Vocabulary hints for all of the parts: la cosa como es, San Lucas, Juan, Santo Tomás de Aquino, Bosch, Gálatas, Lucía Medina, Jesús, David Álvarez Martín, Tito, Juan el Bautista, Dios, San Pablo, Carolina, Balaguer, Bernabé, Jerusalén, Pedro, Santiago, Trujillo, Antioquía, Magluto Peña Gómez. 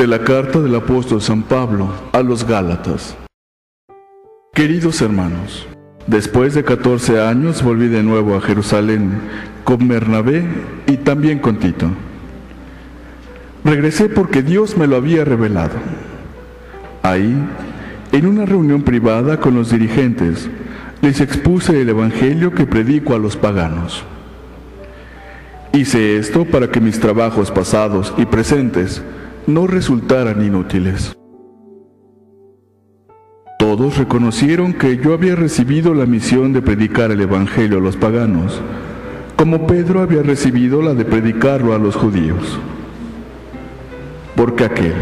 de la carta del apóstol San Pablo a los Gálatas. Queridos hermanos, después de 14 años volví de nuevo a Jerusalén con Bernabé y también con Tito. Regresé porque Dios me lo había revelado. Ahí, en una reunión privada con los dirigentes, les expuse el evangelio que predico a los paganos. Hice esto para que mis trabajos pasados y presentes no resultaran inútiles. Todos reconocieron que yo había recibido la misión de predicar el evangelio a los paganos, como Pedro había recibido la de predicarlo a los judíos. Porque aquel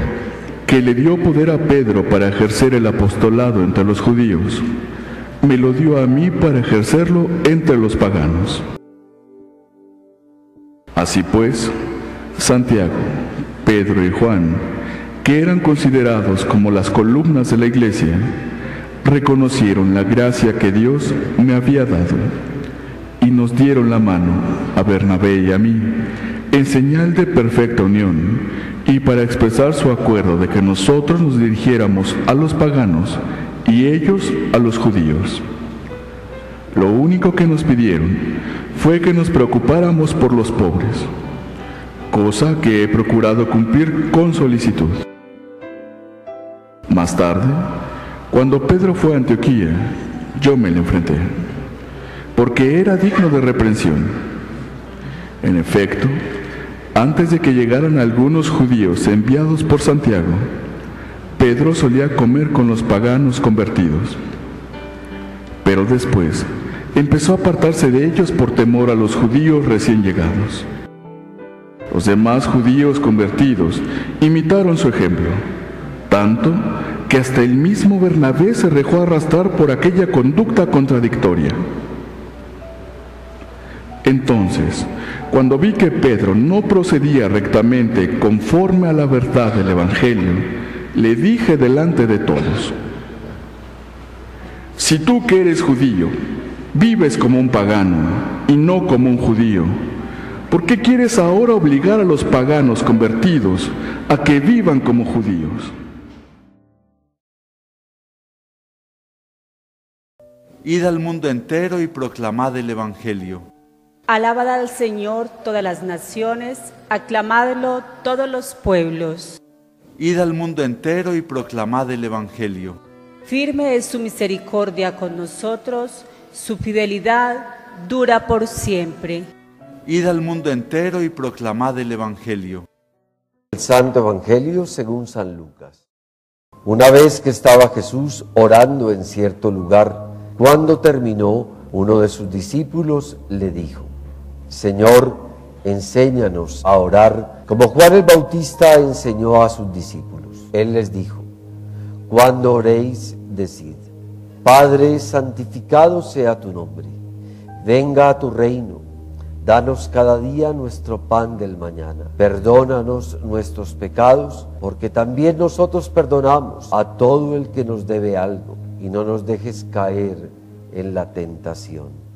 que le dio poder a Pedro para ejercer el apostolado entre los judíos, me lo dio a mí para ejercerlo entre los paganos. Así pues, Santiago, Pedro y Juan, que eran considerados como las columnas de la iglesia, reconocieron la gracia que Dios me había dado y nos dieron la mano a Bernabé y a mí en señal de perfecta unión y para expresar su acuerdo de que nosotros nos dirigiéramos a los paganos y ellos a los judíos. Lo único que nos pidieron fue que nos preocupáramos por los pobres, cosa que he procurado cumplir con solicitud. Más tarde, cuando Pedro fue a Antioquía, yo me le enfrenté, porque era digno de reprensión. En efecto, antes de que llegaran algunos judíos enviados por Santiago, Pedro solía comer con los paganos convertidos, pero después empezó a apartarse de ellos por temor a los judíos recién llegados. Los demás judíos convertidos imitaron su ejemplo, tanto que hasta el mismo Bernabé se dejó arrastrar por aquella conducta contradictoria. Entonces, cuando vi que Pedro no procedía rectamente conforme a la verdad del evangelio, le dije delante de todos: si tú que eres judío vives como un pagano y no como un judío, ¿por qué quieres ahora obligar a los paganos convertidos a que vivan como judíos? Id al mundo entero y proclamad el evangelio. Alabad al Señor todas las naciones, aclamadlo todos los pueblos. Id al mundo entero y proclamad el evangelio. Firme es su misericordia con nosotros, su fidelidad dura por siempre. Id al mundo entero y proclamad el evangelio. El Santo Evangelio según San Lucas. Una vez que estaba Jesús orando en cierto lugar, cuando terminó, uno de sus discípulos le dijo: Señor, enséñanos a orar como Juan el Bautista enseñó a sus discípulos. Él les dijo: cuando oréis, decid: Padre, santificado sea tu nombre, venga a tu reino, danos cada día nuestro pan del mañana, perdónanos nuestros pecados, porque también nosotros perdonamos a todo el que nos debe algo, y no nos dejes caer en la tentación.